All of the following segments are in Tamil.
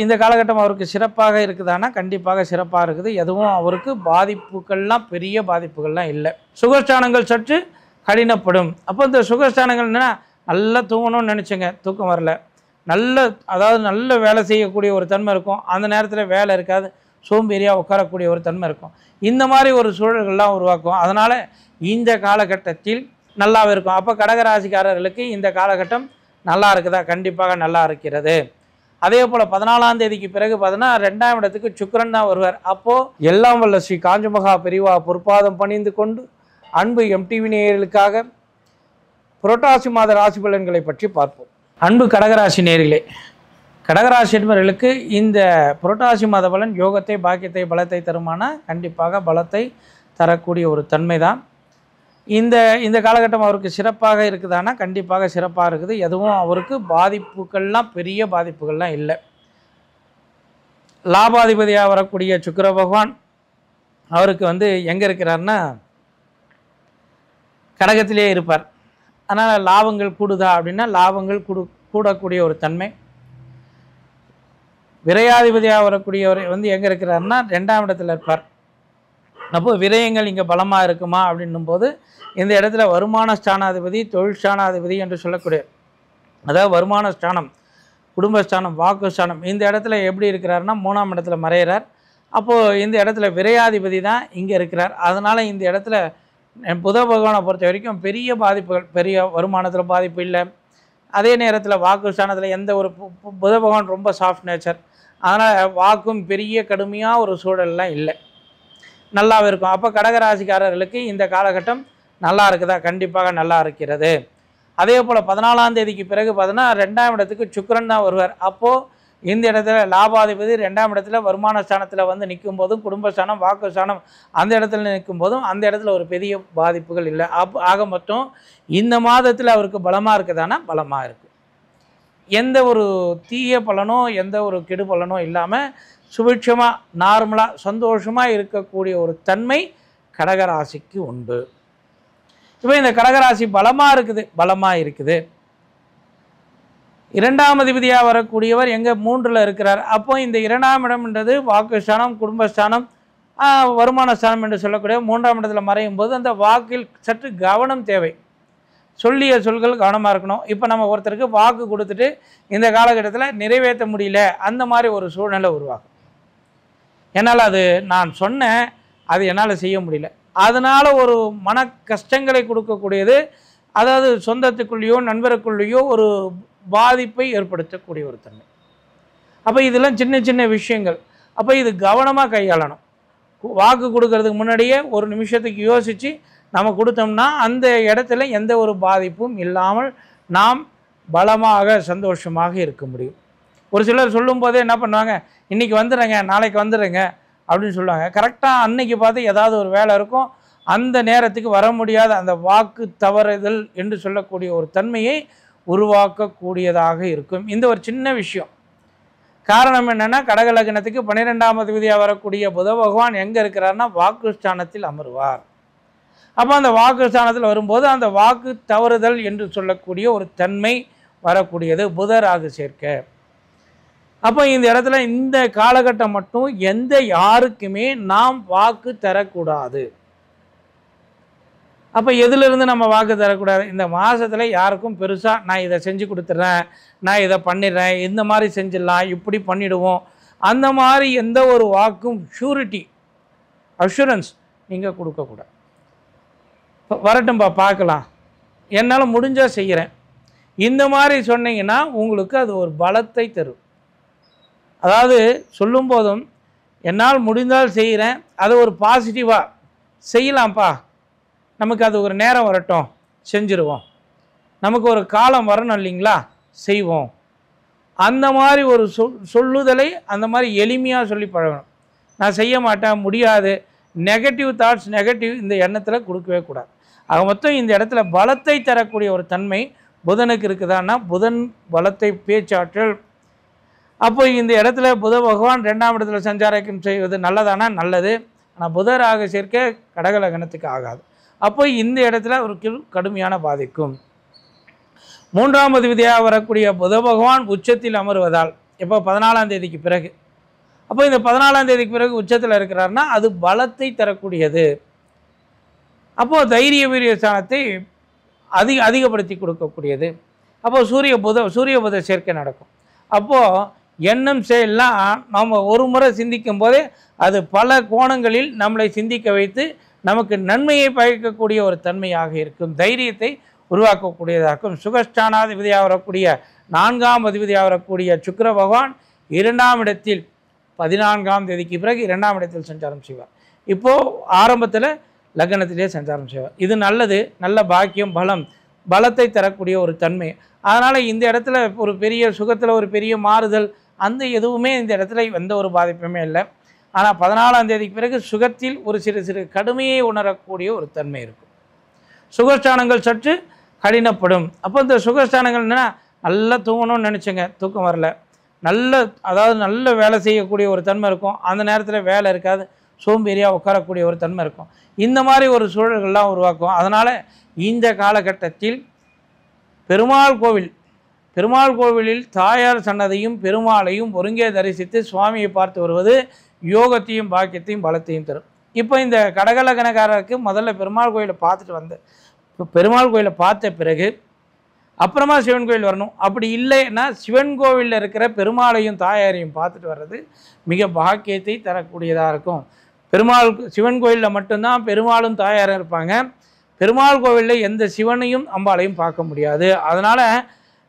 இந்த காலகட்டம் அவருக்கு சிறப்பாக இருக்குதானா கண்டிப்பாக சிறப்பாக இருக்குது. எதுவும் அவருக்கு பாதிப்புகள்லாம் பெரிய பாதிப்புகள்லாம் இல்லை. சுகஸ்தானங்கள் சற்று கடினப்படும். அப்போ இந்த சுகஸ்தானங்கள் என்னன்னா நல்லா தூங்கணும்னு நினச்சிங்க, தூக்கம் வரல, நல்ல அதாவது நல்ல வேலை செய்யக்கூடிய ஒரு தன்மை இருக்கும், அந்த நேரத்தில் வேலை இருக்காது, சோம்பேறியாக உட்காரக்கூடிய ஒரு தன்மை இருக்கும். இந்த மாதிரி ஒரு சூழல்கள்லாம் உருவாக்கும். அதனால் இந்த காலகட்டத்தில் நல்லாவே இருக்கும். அப்போ கடகராசிக்காரர்களுக்கு இந்த காலகட்டம் நல்லா இருக்குதா? கண்டிப்பாக நல்லா இருக்கிறது. அதே போல் 14ஆம் தேதிக்கு பிறகு பார்த்தோன்னா 2ஆம் இடத்துக்கு சுக்கிரன் தான் வருவார். அப்போது எல்லாம் வல்ல ஸ்ரீ காஞ்சமகா பெரியவா பொற்பாதம் பணிந்து கொண்டு அன்பு எம்டிவி நேயர்களுக்காக புரட்டாசி மாத ராசி பலன்களை பற்றி பார்ப்போம். அன்பு கடகராசி நேயர்களே, கடகராசி என்பவர்களுக்கு இந்த புரட்டாசி மாத பலன் யோகத்தை பாக்கியத்தை பலத்தை தருமானா கண்டிப்பாக பலத்தை தரக்கூடிய ஒரு தன்மை தான். இந்த காலகட்டம் அவருக்கு சிறப்பாக இருக்குதானா கண்டிப்பாக சிறப்பாக இருக்குது. எதுவும் அவருக்கு பாதிப்புகள்லாம் பெரிய பாதிப்புகள்லாம் இல்லை. லாபாதிபதியாக வரக்கூடிய சுக்கிர பகவான் அவருக்கு எங்கே இருக்கிறார்னா கடகத்திலே இருப்பார். அதனால் லாபங்கள் கூடுதா அப்படின்னா லாபங்கள் கூடக்கூடிய ஒரு தன்மை. விரையாதிபதியாக வரக்கூடியவர் எங்கே இருக்கிறார்னா 2ஆம் இடத்துல இருப்பார். அப்போது விரயங்கள் இங்கே பலமாக இருக்குமா அப்படின்னும் போது இந்த இடத்துல வருமான ஸ்தானாதிபதி தொழில் ஸ்தானாதிபதி என்று சொல்லக்கூடிய அதாவது வருமான ஸ்தானம் குடும்பஸ்தானம் வாக்கு ஸ்தானம் இந்த இடத்துல எப்படி இருக்கிறாருன்னா 3ஆம் இடத்துல மறைகிறார். அப்போது இந்த இடத்துல விரையாதிபதி தான் இங்கே இருக்கிறார். அதனால் இந்த இடத்துல புத பகவானை பொறுத்த வரைக்கும் பெரிய பாதிப்புகள் பெரிய வருமானத்தில் பாதிப்பு இல்லை. அதே நேரத்தில் வாக்கு ஸ்தானத்தில் எந்த ஒரு புத பகவான் ரொம்ப சாஃப்ட் நேச்சர். அதனால் வாக்கும் பெரிய கடுமையாக ஒரு சூழல்லாம் இல்லை, நல்லாவே இருக்கும். அப்போ கடகராசிக்காரர்களுக்கு இந்த காலகட்டம் நல்லா இருக்குதா? கண்டிப்பாக நல்லா இருக்கிறது. அதே போல் 14ஆம் தேதிக்கு பிறகு பார்த்தோன்னா 2ஆம் இடத்துக்கு சுக்கிரன் தான் வருவார். அப்போது இந்த இடத்துல லாபாதிபதி 2ஆம் இடத்துல வருமான ஸ்தானத்தில் நிற்கும் போதும் குடும்பஸ்தானம் வாக்கு ஸ்தானம் அந்த இடத்துல நிற்கும் போதும் அந்த இடத்துல ஒரு பெரிய பாதிப்புகள் இல்லை. ஆக மட்டும் இந்த மாதத்தில் அவருக்கு பலமாக இருக்குதானா பலமாக இருக்குது. எந்த ஒரு தீய பலனோ எந்த ஒரு கெடு பலனோ இல்லாமல் சுபிட்சமாக நார்மலாக சந்தோஷமாக இருக்கக்கூடிய ஒரு தன்மை கடகராசிக்கு உண்டு. இப்போ இந்த கடகராசி பலமாக இருக்குது. 2ஆம் அதிபதியாக வரக்கூடியவர் எங்கே 3ல் இருக்கிறார். அப்போ இந்த 2ஆம் இடம்ன்றது வாக்குஸ்தானம் குடும்பஸ்தானம் வருமானஸ்தானம் என்று சொல்லக்கூடிய 3ஆம் இடத்துல மறையும் போது அந்த வாக்கில் சற்று கவனம் தேவை. சொல்லிய சொல்கள் கவனமாக இருக்கணும். இப்போ நம்ம ஒருத்தருக்கு வாக்கு கொடுத்துட்டு இந்த காலகட்டத்தில் நிறைவேற்ற முடியல, அந்த மாதிரி ஒரு சூழ்நிலை உருவாகும். என்னால் அது நான் சொன்னேன் அது என்னால் செய்ய முடியல, அதனால் ஒரு மன கஷ்டங்களை கொடுக்கக்கூடியது, அதாவது சொந்தத்துக்குள்ளேயோ நண்பருக்குள்ளேயோ ஒரு பாதிப்பை ஏற்படுத்தக்கூடிய ஒரு தன்மை. அப்போ இதெல்லாம் சின்ன சின்ன விஷயங்கள். அப்போ இது கவனமாக கையாளணும். வாக்கு கொடுக்கறதுக்கு முன்னாடியே ஒரு நிமிஷத்துக்கு யோசித்து நம்ம கொடுத்தோம்னா அந்த இடத்துல எந்த ஒரு பாதிப்பும் இல்லாமல் நாம் பலமாக சந்தோஷமாக இருக்க முடியும். ஒரு சிலர் சொல்லும்போதே என்ன பண்ணுவாங்க, இன்றைக்கி வந்துடுறேங்க நாளைக்கு வந்துடுறேங்க அப்படின்னு சொல்லுவாங்க. கரெக்டாக அன்னைக்கு பார்த்து ஏதாவது ஒரு வேலை இருக்கும், அந்த நேரத்துக்கு வர முடியாத அந்த வாக்கு தவறுதல் என்று சொல்லக்கூடிய ஒரு தன்மையை உருவாக்கக்கூடியதாக இருக்கும். இந்த ஒரு சின்ன விஷயம். காரணம் என்னென்னா கடக லக்னத்துக்கு 12ஆம் அதிபதியாக வரக்கூடிய புத பகவான் எங்கே இருக்கிறார்னா வாக்குஸ்தானத்தில் அமர்வார். அப்போ அந்த வாக்கு ஸ்தானத்தில் வரும்போது அந்த வாக்கு தவறுதல் என்று சொல்லக்கூடிய ஒரு தன்மை வரக்கூடியது புத ராகு சேர்க்கை. அப்போ இந்த இடத்துல இந்த காலகட்டம் மட்டும் யாருக்குமே நாம் வாக்கு தரக்கூடாது. அப்போ எதிலிருந்து நம்ம வாக்கு தரக்கூடாது? இந்த மாதத்தில் யாருக்கும் பெருசாக நான் இதை செஞ்சு கொடுத்துட்றேன் நான் இதை பண்ணிடுறேன் இந்த மாதிரி செஞ்சிடலாம் இப்படி பண்ணிவிடுவோம் அந்த மாதிரி எந்த ஒரு வாக்கும் ஷூரிட்டி அஷூரன்ஸ் நீங்கள் கொடுக்கக்கூடாது. வரட்டும்பா பார்க்கலாம் என்னால் முடிஞ்சால் செய்கிறேன் இந்த மாதிரி சொன்னீங்கன்னா உங்களுக்கு அது ஒரு பலத்தை தரும். அதாவது சொல்லும் போதும் என்னால் முடிந்தால் செய்கிறேன் அது ஒரு பாசிட்டிவாக செய்யலாம்ப்பா, நமக்கு அது ஒரு நேரம் வரட்டும் செஞ்சுருவோம், நமக்கு ஒரு காலம் வரணும் இல்லைங்களா செய்வோம், அந்த மாதிரி ஒரு சொல்லுதலை அந்த மாதிரி எளிமையாக சொல்லி பழகணும். நான் செய்ய மாட்டேன் முடியாது நெகட்டிவ் தாட்ஸ் நெகட்டிவ் இந்த எண்ணத்தில் கொடுக்கவே கூடாது. ஆக மொத்தம் இந்த இடத்துல பலத்தை தரக்கூடிய ஒரு தன்மை புதனுக்கு இருக்குதான்னா புதன் பலத்தை பேச்சாற்றல். அப்போ இந்த இடத்துல புத பகவான் 2ஆம் இடத்துல சஞ்சாரம் செய்வது நல்லதானா நல்லது. ஆனால் புதராக சேர்க்க கடக லக்னத்துக்கு ஆகாது. அப்போ இந்த இடத்துல அவருக்கு கடுமையான பாதிக்கும். 3ஆம் அதிபதியாக வரக்கூடிய புத பகவான் உச்சத்தில் அமர்வதால் எப்போ 14ஆம் தேதிக்கு பிறகு. அப்போ இந்த 14ஆம் தேதிக்கு பிறகு உச்சத்தில் இருக்கிறார்னா அது பலத்தை தரக்கூடியது. அப்போது தைரிய வீரிய ஸ்தானத்தை அதிகப்படுத்தி கொடுக்கக்கூடியது. அப்போது சூரிய புத சேர்க்கை நடக்கும். அப்போது எண்ணம் செயல்லாம் நம்ம ஒரு முறை சிந்திக்கும் போதே அது பல கோணங்களில் நம்மளை சிந்திக்க வைத்து நமக்கு நன்மையை பயக்கக்கூடிய ஒரு தன்மையாக இருக்கும், தைரியத்தை உருவாக்கக்கூடியதாக இருக்கும். சுகஸ்தானாதி விதியாக வரக்கூடிய 4ஆம் அதிபதியாக வரக்கூடிய சுக்கிர பகவான் 2ஆம் இடத்தில் 14ஆம் தேதிக்கு பிறகு 2ஆம் இடத்தில் சஞ்சாரம் செய்வார். இப்போது ஆரம்பத்தில் லக்னத்திலே சஞ்சாரம் செய்வார். இது நல்லது, நல்ல பாக்கியம், பலம், பலத்தை தரக்கூடிய ஒரு தன்மை. அதனால் இந்த இடத்துல ஒரு பெரிய சுகத்தில் ஒரு பெரிய மாறுதல் அந்த எதுவுமே இந்த இடத்துல எந்த ஒரு பாதிப்புமே இல்லை. ஆனால் 14ஆம் தேதிக்கு பிறகு சுகத்தில் ஒரு சிறு சிறு கடுமையை உணரக்கூடிய ஒரு தன்மை இருக்கும். சுகஸ்தானங்கள் சற்று கடினப்படும். அப்போ இந்த சுகஸ்தானங்கள் என்னென்னா, நல்லா தூங்கணும்னு நினச்சிங்க, தூக்கம் வரல, நல்ல அதாவது நல்ல வேலை செய்யக்கூடிய ஒரு தன்மை இருக்கும், அந்த நேரத்தில் வேலை இருக்காது, சோம்பேறியாக உட்காரக்கூடிய ஒரு தன்மை இருக்கும். இந்த மாதிரி ஒரு சூழல்கள்லாம் உருவாக்கும். அதனால் இந்த காலகட்டத்தில் பெருமாள் கோவிலில் தாயார் சன்னதியும் பெருமாளையும் ஒருங்கே தரிசித்து சுவாமியை பார்த்து வருவது யோகத்தையும் பாக்கியத்தையும் பலத்தையும் தரும். இப்போ இந்த கடகலகனக்காரருக்கு முதல்ல பெருமாள் கோயிலை பார்த்துட்டு வந்தேன், பெருமாள் கோயிலை பார்த்த பிறகு அப்புறமா சிவன் கோயில் வரணும். அப்படி இல்லைன்னா சிவன் கோவிலில் இருக்கிற பெருமாளையும் தாயாரையும் பார்த்துட்டு வர்றது மிக பாக்கியத்தை தரக்கூடியதாக இருக்கும். பெருமாள் சிவன் கோயிலில் மட்டும்தான் பெருமாளும் தாயாரும் இருப்பாங்க. பெருமாள் கோவிலில் எந்த சிவனையும் அம்பாளையும் பார்க்க முடியாது. அதனால்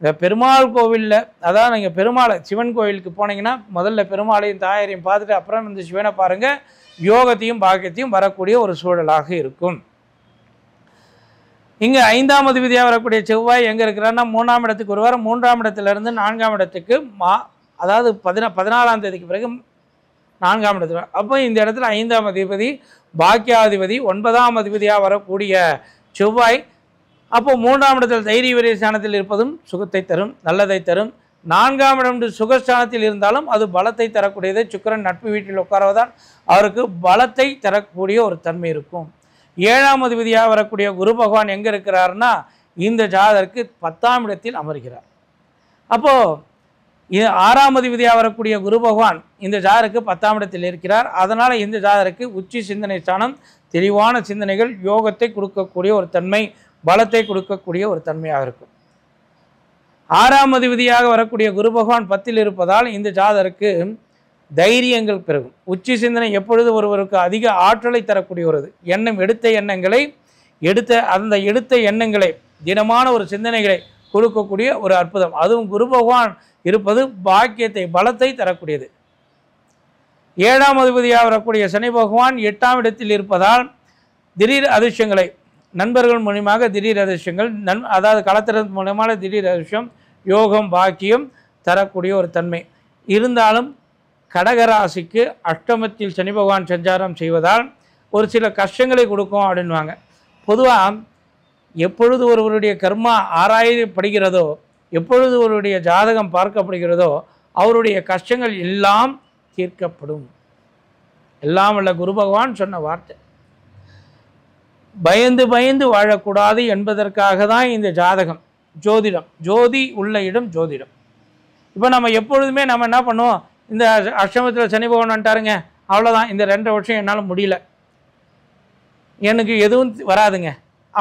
இந்த பெருமாள் கோவிலில் அதாவது நீங்கள் பெருமாளை சிவன் கோவிலுக்கு போனீங்கன்னா முதல்ல பெருமாளையும் தாயாரையும் பார்த்துட்டு அப்புறம் இந்த சிவனை பாருங்கள், யோகத்தையும் பாக்கியத்தையும் வரக்கூடிய ஒரு சூழலாக இருக்கும். இங்கே 5ஆம் அதிபதியாக வரக்கூடிய செவ்வாய் எங்கே இருக்கிறாருன்னா 3ஆம் இடத்துக்கு ஒரு வாரம், 3ஆம் இடத்துலேருந்து 4ஆம் இடத்துக்கு அதாவது 14ஆம் தேதிக்கு பிறகு 4ஆம் இடத்துல. அப்போ இந்த இடத்துல 5ஆம் அதிபதி பாக்கியாதிபதி 9ஆம் அதிபதியாக வரக்கூடிய செவ்வாய் அப்போ 3ஆம் இடத்தில் தைரிய வீரிய ஸ்தானத்தில் இருப்பதும் சுகத்தை தரும், நல்லதை தரும். 4ஆம் இடம் சுகஸ்தானத்தில் இருந்தாலும் அது பலத்தை தரக்கூடியது. சுக்கிரன் நட்பு வீட்டில் உட்காருவதால் அவருக்கு பலத்தை தரக்கூடிய ஒரு தன்மை இருக்கும். 7ஆம் அதிபதியாக வரக்கூடிய குரு பகவான் எங்கே இருக்கிறார்னா இந்த ஜாதகருக்கு 10ஆம் இடத்தில் அமர்கிறார். அப்போது 6ஆம் அதிபதியாக வரக்கூடிய குரு பகவான் இந்த ஜாதகருக்கு 10ஆம் இடத்தில் இருக்கிறார். அதனால் இந்த ஜாதகருக்கு உச்சி சிந்தனை ஸ்தானம், தெளிவான சிந்தனைகள், யோகத்தை கொடுக்கக்கூடிய ஒரு தன்மை, பலத்தை கொடுக்கக்கூடிய ஒரு தன்மையாக இருக்கும். 6ஆம் அதிபதியாக வரக்கூடிய குரு பகவான் 10ல் இருப்பதால் இந்த ஜாதகருக்கு தைரியங்கள் பெருகும். உச்சி சிந்தனை எப்பொழுது ஒருவருக்கு அதிக ஆற்றலை தரக்கூடிய ஒரு எண்ணம், எடுத்த எண்ணங்களை தினமான ஒரு சிந்தனைகளை கொடுக்கக்கூடிய ஒரு அற்புதம். அதுவும் குரு பகவான் இருப்பது பாக்கியத்தை பலத்தை தரக்கூடியது. 7ஆம் அதிபதியாக வரக்கூடிய சனி பகவான் 8ஆம் இடத்தில் இருப்பதால் திடீர் அதிர்ஷ்டங்களை, நண்பர்கள் மூலியமாக திடீர் அதிர்ஷ்டங்கள், அதாவது களத்திறன் மூலமாக திடீர் அதிர்ஷ்டம், யோகம் பாக்கியம் தரக்கூடிய ஒரு தன்மை இருந்தாலும் கடகராசிக்கு 8ஆம் இடத்தில் சனி பகவான் சஞ்சாரம் செய்வதால் ஒரு சில கஷ்டங்களை கொடுக்கும் அப்படின்வாங்க. பொதுவாக எப்பொழுது ஒருவருடைய கர்மா ஆராயப்படுகிறதோ, எப்பொழுது ஒருவருடைய ஜாதகம் பார்க்கப்படுகிறதோ அவருடைய கஷ்டங்கள் எல்லாம் தீர்க்கப்படும். எல்லாம் உள்ள குரு பகவான் சொன்ன வார்த்தை. பயந்து பயந்து வாழக்கூடாது என்பதற்காக தான் இந்த ஜாதகம் ஜோதிடம். ஜோதி உள்ள இடம் ஜோதிடம். இப்போ நம்ம எப்பொழுதுமே நம்ம என்ன பண்ணுவோம், இந்த 8ஆம் இடத்தில் சனி பகவான் வந்துட்டாருங்க, அவ்வளோதான், இந்த 2 வருஷம் என்னால் முடியல, எனக்கு எதுவும் வராதுங்க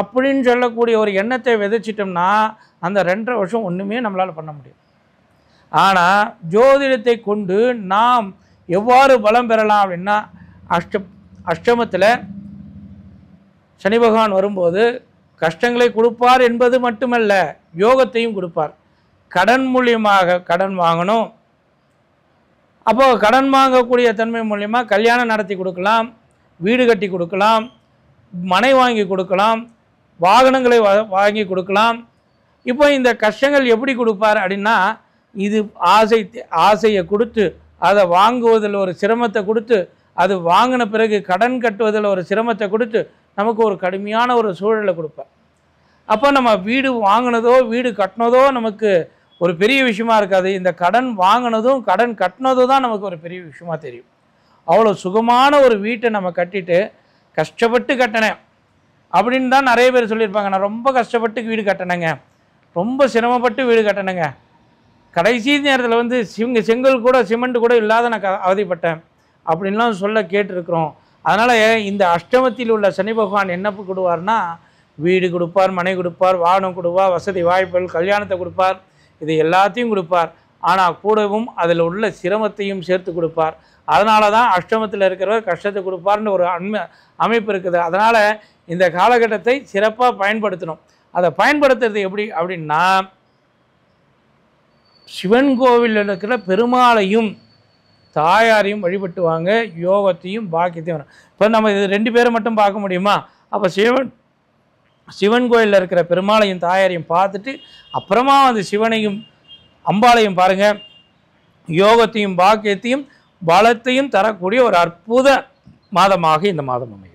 அப்படின்னு சொல்லக்கூடிய ஒரு எண்ணத்தை விதைச்சிட்டோம்னா அந்த 2 வருஷம் ஒன்றுமே நம்மளால் பண்ண முடியும். ஆனால் ஜோதிடத்தை கொண்டு நாம் எவ்வாறு பலம் பெறலாம் அப்படின்னா, அஷ்டமத்தில் சனி பகவான் வரும்போது கஷ்டங்களை கொடுப்பார் என்பது மட்டுமல்ல, யோகத்தையும் கொடுப்பார். கடன் மூலியமாக கடன் வாங்கணும், அப்போது கடன் வாங்கக்கூடிய தன்மை மூலயமா கல்யாணம் நடத்தி கொடுக்கலாம், வீடு கட்டி கொடுக்கலாம், மனை வாங்கி கொடுக்கலாம், வாகனங்களை வாங்கி கொடுக்கலாம். இப்போ இந்த கஷ்டங்கள் எப்படி கொடுப்பார் அப்படின்னா, இது ஆசையை கொடுத்து அதை வாங்குவதில் ஒரு சிரமத்தை கொடுத்து, அது வாங்கின பிறகு கடன் கட்டுவதில் ஒரு சிரமத்தை கொடுத்து நமக்கு ஒரு கடுமையான ஒரு சூழலை கொடுப்பார். அப்போ நம்ம வீடு வாங்கினதோ வீடு கட்டினதோ நமக்கு ஒரு பெரிய விஷயமா இருக்காது, இந்த கடன் வாங்கினதும் கடன் கட்டினதும் தான் நமக்கு ஒரு பெரிய விஷயமா தெரியும். அவ்வளோ சுகமான ஒரு வீட்டை நம்ம கட்டிட்டு கஷ்டப்பட்டு கட்டினேன் அப்படின்னு தான் நிறைய பேர் சொல்லியிருப்பாங்க. நான் ரொம்ப கஷ்டப்பட்டு வீடு கட்டினேங்க, ரொம்ப சிரமப்பட்டு வீடு கட்டினேங்க, கடைசி நேரத்தில் வந்து இவங்க செங்கல் கூட சிமெண்ட் கூட இல்லாத நான் அவதிப்பட்டேன் அப்படின்லாம் சொல்ல கேட்டிருக்கிறோம். அதனால் இந்த அஷ்டமத்தில் உள்ள சனி பகவான் என்ன கொடுவார்னா வீடு கொடுப்பார், மனை கொடுப்பார், வாகனம் கொடுப்பார், வசதி வாய்ப்புகள், கல்யாணத்தை கொடுப்பார், இது எல்லாத்தையும் கொடுப்பார். ஆனால் கூடவும் அதில் உள்ள சிரமத்தையும் சேர்த்து கொடுப்பார். அதனால தான் அஷ்டமத்தில் இருக்கிறவர் கஷ்டத்தை கொடுப்பார்னு ஒரு அமைப்பு இருக்குது. அதனால் இந்த காலகட்டத்தை சிறப்பாக பயன்படுத்தணும். அதை பயன்படுத்துறது எப்படி அப்படின்னா, சிவன் கோவிலில் இருக்கிற பெருமாளையும் தாயாரையும் வழிபட்டு வாங்க, யோகத்தையும் பாக்கியத்தையும் வரும். இப்போ நம்ம இது ரெண்டு பேரை மட்டும் பார்க்க முடியுமா? அப்போ சிவன் கோயிலில் இருக்கிற பெருமாளையும் தாயாரையும் பார்த்துட்டு அப்புறமா வந்து சிவனையும் அம்பாளையும் பாருங்கள். யோகத்தையும் பாக்கியத்தையும் பலத்தையும் தரக்கூடிய ஒரு அற்புத மாதமாக இந்த மாதம் அமையும்.